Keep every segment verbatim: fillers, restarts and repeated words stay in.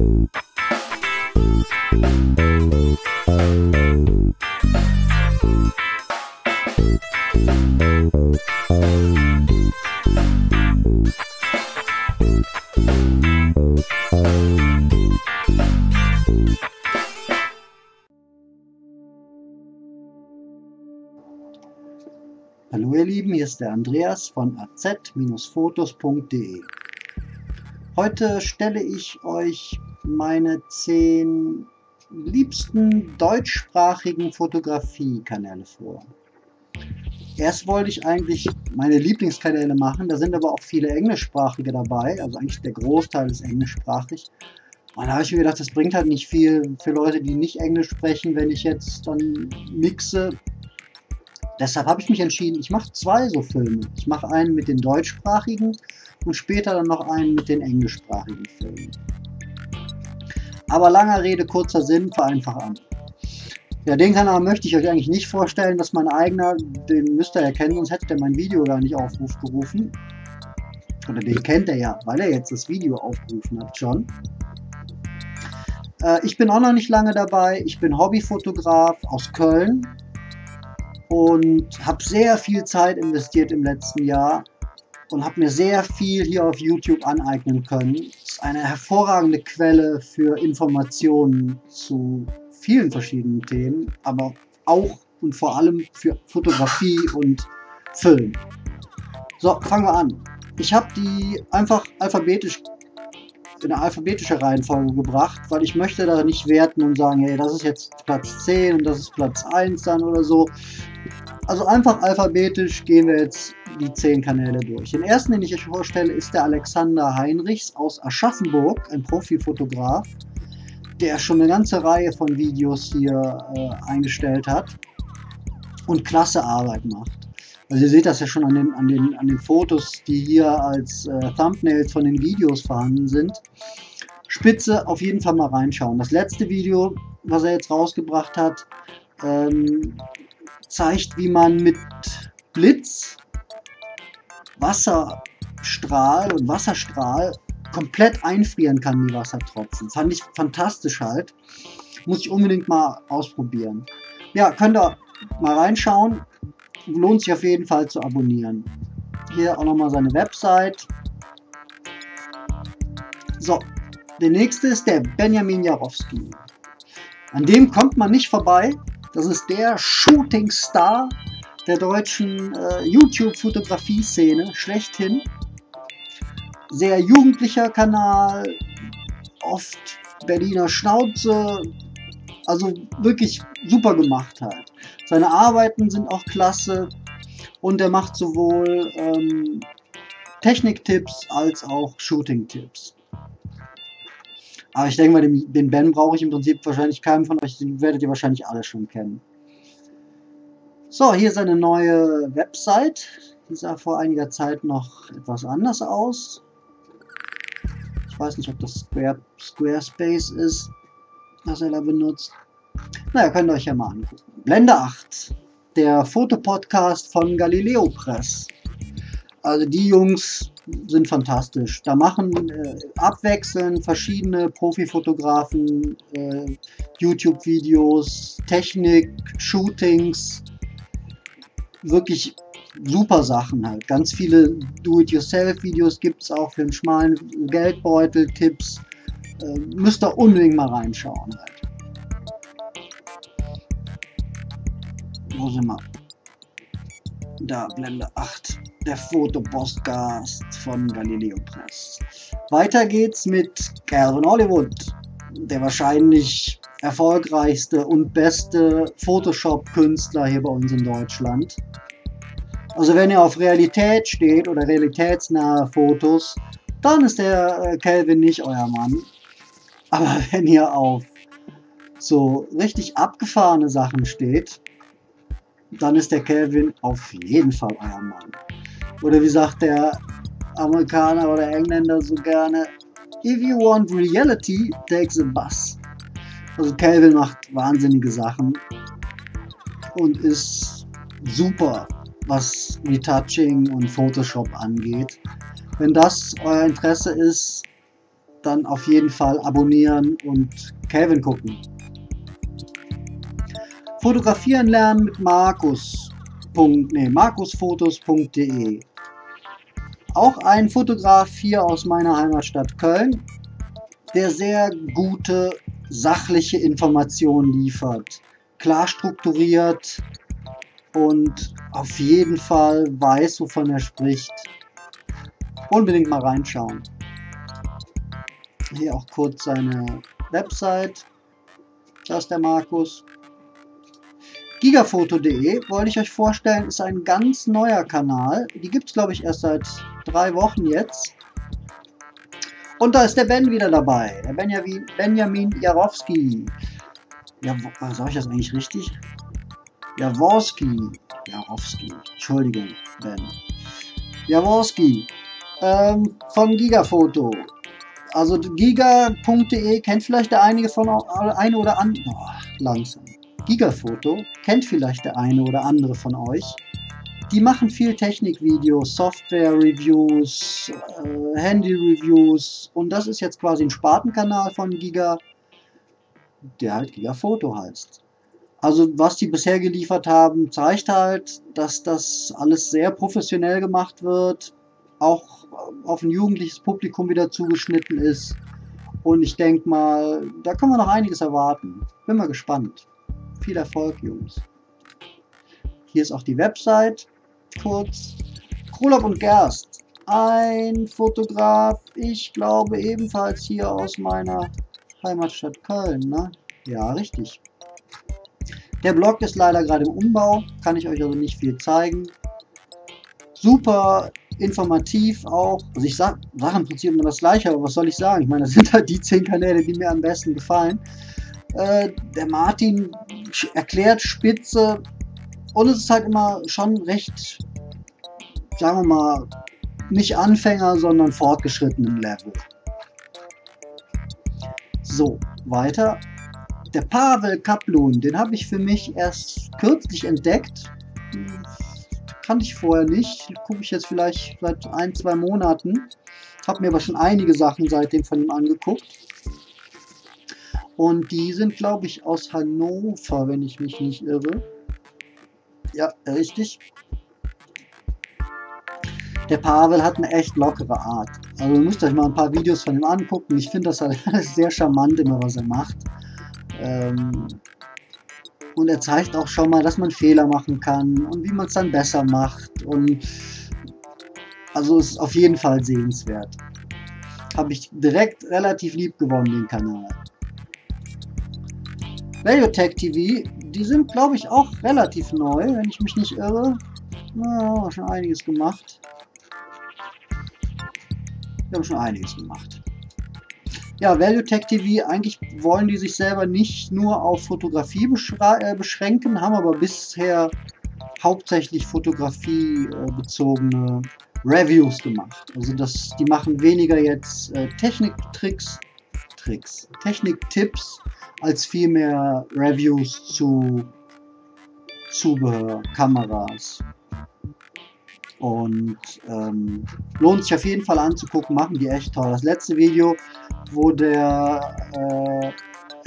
Hallo ihr Lieben, hier ist der Andreas von a z Fotos punkt de. Heute stelle ich euch meine zehn liebsten deutschsprachigen Fotografiekanäle vor. Erst wollte ich eigentlich meine Lieblingskanäle machen, da sind aber auch viele englischsprachige dabei, also eigentlich der Großteil ist englischsprachig. Und da habe ich mir gedacht, das bringt halt nicht viel für Leute, die nicht Englisch sprechen, wenn ich jetzt dann mixe. Deshalb habe ich mich entschieden, ich mache zwei so Filme. Ich mache einen mit den deutschsprachigen und später dann noch einen mit den englischsprachigen Filmen. Aber langer Rede, kurzer Sinn, vereinfach an. Ja, den Kanal möchte ich euch eigentlich nicht vorstellen, dass mein eigener, den müsst ihr erkennen, sonst hätte der mein Video gar nicht aufgerufen. Oder den kennt er ja, weil er jetzt das Video aufgerufen hat schon. Äh, ich bin auch noch nicht lange dabei. Ich bin Hobbyfotograf aus Köln. Und habe sehr viel Zeit investiert im letzten Jahr und habe mir sehr viel hier auf YouTube aneignen können. Das ist eine hervorragende Quelle für Informationen zu vielen verschiedenen Themen, aber auch und vor allem für Fotografie und Film. So, fangen wir an. Ich habe die einfach alphabetisch in eine alphabetische Reihenfolge gebracht, weil ich möchte da nicht werten und sagen, hey, das ist jetzt Platz zehn und das ist Platz eins dann oder so. Also einfach alphabetisch gehen wir jetzt die zehn Kanäle durch. Den ersten, den ich euch vorstelle, ist der Alexander Heinrichs aus Aschaffenburg, ein Profifotograf, der schon eine ganze Reihe von Videos hier äh, eingestellt hat und klasse Arbeit macht. Also ihr seht das ja schon an den, an den, an den Fotos, die hier als äh, Thumbnails von den Videos vorhanden sind. Spitze, auf jeden Fall mal reinschauen. Das letzte Video, was er jetzt rausgebracht hat, ähm, zeigt, wie man mit Blitz, Wasserstrahl und Wasserstrahl komplett einfrieren kann, die Wassertropfen. Fand ich fantastisch halt. Muss ich unbedingt mal ausprobieren. Ja, könnt ihr mal reinschauen. Lohnt sich auf jeden Fall zu abonnieren. Hier auch nochmal seine Website. So, der nächste ist der Benjamin Jaworskyj. An dem kommt man nicht vorbei. Das ist der Shooting Star der deutschen äh, YouTube-Fotografie-Szene schlechthin. Sehr jugendlicher Kanal, oft Berliner Schnauze. Also wirklich super gemacht halt. Seine Arbeiten sind auch klasse und er macht sowohl ähm, Techniktipps als auch Shooting-Tipps. Aber ich denke mal, den, den Ben brauche ich im Prinzip wahrscheinlich keinem von euch, den werdet ihr wahrscheinlich alle schon kennen. So, hier ist eine neue Website. Die sah vor einiger Zeit noch etwas anders aus. Ich weiß nicht, ob das Square, Squarespace ist, was er da benutzt. Naja, könnt ihr euch ja mal angucken. Blende acht, der Fotopodcast von Galileo Press. Also die Jungs sind fantastisch. Da machen äh, abwechselnd verschiedene Profifotografen äh, YouTube-Videos, Technik, Shootings. Wirklich super Sachen halt. Ganz viele Do-it-yourself-Videos gibt es auch für einen schmalen Geldbeutel, Tipps. Äh, müsst ihr unbedingt mal reinschauen halt. Wo sind wir? Da, Blende acht, der Fotopodcast von Galileo Press. Weiter geht's mit Calvin Hollywood, der wahrscheinlich erfolgreichste und beste Photoshop-Künstler hier bei uns in Deutschland. Also wenn ihr auf Realität steht oder realitätsnahe Fotos, dann ist der Calvin nicht euer Mann. Aber wenn ihr auf so richtig abgefahrene Sachen steht, dann ist der Calvin auf jeden Fall euer Mann. Oder wie sagt der Amerikaner oder Engländer so gerne, if you want reality, take the bus. Also Calvin macht wahnsinnige Sachen und ist super, was Retouching und Photoshop angeht. Wenn das euer Interesse ist, dann auf jeden Fall abonnieren und Calvin gucken. Fotografieren lernen mit Markus. Nee, Markusfotos.de. Auch ein Fotograf hier aus meiner Heimatstadt Köln, der sehr gute, sachliche Informationen liefert. Klar strukturiert und auf jeden Fall weiß, wovon er spricht. Unbedingt mal reinschauen. Hier auch kurz seine Website. Da ist der Markus. Gigafoto punkt de wollte ich euch vorstellen, ist ein ganz neuer Kanal. Die gibt es, glaube ich, erst seit drei Wochen jetzt. Und da ist der Ben wieder dabei. Der Benjamin, Benjamin Jaworskyj. Ja, sage ich das eigentlich richtig? Jaworski. Jaworski. Entschuldigung, Ben. Jaworski. Ähm, von Gigafoto. Also giga punkt de kennt vielleicht der einige von eine oder andere. Oh, langsam. Gigafoto kennt vielleicht der eine oder andere von euch. Die machen viel Technikvideos, Software-Reviews, äh, Handy-Reviews und das ist jetzt quasi ein Spartenkanal von Giga, der halt Gigafoto heißt. Also was die bisher geliefert haben, zeigt halt, dass das alles sehr professionell gemacht wird, auch auf ein jugendliches Publikum wieder zugeschnitten ist und ich denke mal, da können wir noch einiges erwarten. Bin mal gespannt. Viel Erfolg, Jungs. Hier ist auch die Website. Kurz. Krolop und Gerst. Ein Fotograf, ich glaube ebenfalls hier aus meiner Heimatstadt Köln, ne? Ja, richtig. Der Blog ist leider gerade im Umbau, kann ich euch also nicht viel zeigen. Super informativ auch. Also ich sage sag im Prinzip immer das Gleiche, aber was soll ich sagen? Ich meine, das sind halt die zehn Kanäle, die mir am besten gefallen. Äh, der Martin erklärt Spitze und es ist halt immer schon recht, sagen wir mal, nicht Anfänger, sondern fortgeschrittenen Level. So, weiter. Der Pavel Kaplun, den habe ich für mich erst kürzlich entdeckt. Kannte ich vorher nicht. Gucke ich jetzt vielleicht seit ein, zwei Monaten. Habe mir aber schon einige Sachen seitdem von ihm angeguckt. Und die sind, glaube ich, aus Hannover, wenn ich mich nicht irre. Ja, richtig. Der Pavel hat eine echt lockere Art. Also ihr müsst euch mal ein paar Videos von ihm angucken. Ich finde das halt sehr charmant immer, was er macht. Ähm und er zeigt auch schon mal, dass man Fehler machen kann und wie man es dann besser macht. Und also es ist auf jeden Fall sehenswert. Habe ich direkt relativ lieb gewonnen, den Kanal. ValueTechTV, die sind, glaube ich, auch relativ neu, wenn ich mich nicht irre. Ja, schon einiges gemacht. Wir haben schon einiges gemacht. Ja, ValueTechTV, eigentlich wollen die sich selber nicht nur auf Fotografie äh, beschränken, haben aber bisher hauptsächlich fotografiebezogene Reviews gemacht. Also das, die machen weniger jetzt äh, Techniktricks, Tricks, Techniktipps, als vielmehr Reviews zu Zubehör, Kameras. Und ähm, lohnt sich auf jeden Fall anzugucken, machen die echt toll. Das letzte Video, wo der, äh,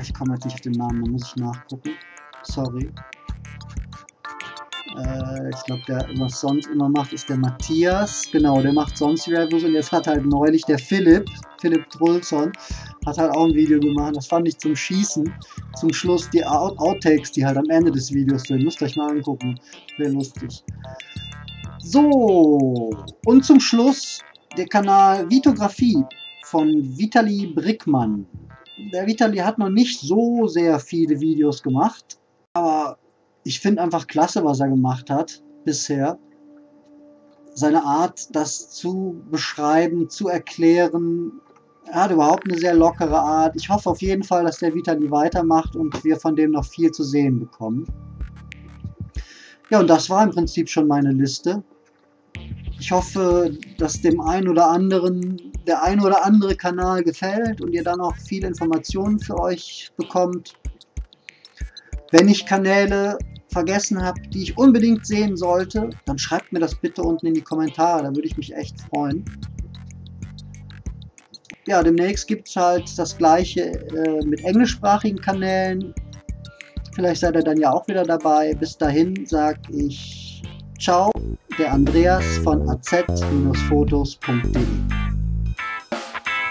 ich komme jetzt nicht auf den Namen, da muss ich nachgucken, sorry. Äh, ich glaube, der was sonst immer macht, ist der Matthias, genau, der macht sonst die Reviews und jetzt hat halt neulich der Philipp, Philipp Drulson, hat halt auch ein Video gemacht, das fand ich zum Schießen, zum Schluss die Out Outtakes, die halt am Ende des Videos sind, müsst ihr euch mal angucken, wäre lustig. So, und zum Schluss der Kanal Vitografie von Vitali Brickmann. Der Vitali hat noch nicht so sehr viele Videos gemacht, aber ich finde einfach klasse, was er gemacht hat bisher. Seine Art, das zu beschreiben, zu erklären. Er hat überhaupt eine sehr lockere Art. Ich hoffe auf jeden Fall, dass der Vitali weitermacht und wir von dem noch viel zu sehen bekommen. Ja, und das war im Prinzip schon meine Liste. Ich hoffe, dass dem einen oder anderen, der ein oder andere Kanal gefällt und ihr dann auch viele Informationen für euch bekommt. Wenn ich Kanäle vergessen habe, die ich unbedingt sehen sollte, dann schreibt mir das bitte unten in die Kommentare, da würde ich mich echt freuen. ja, demnächst gibt es halt das gleiche äh, mit englischsprachigen Kanälen. Vielleicht seid ihr dann ja auch wieder dabei. Bis dahin sage ich ciao, der Andreas von a z fotos punkt de.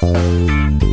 Thank you.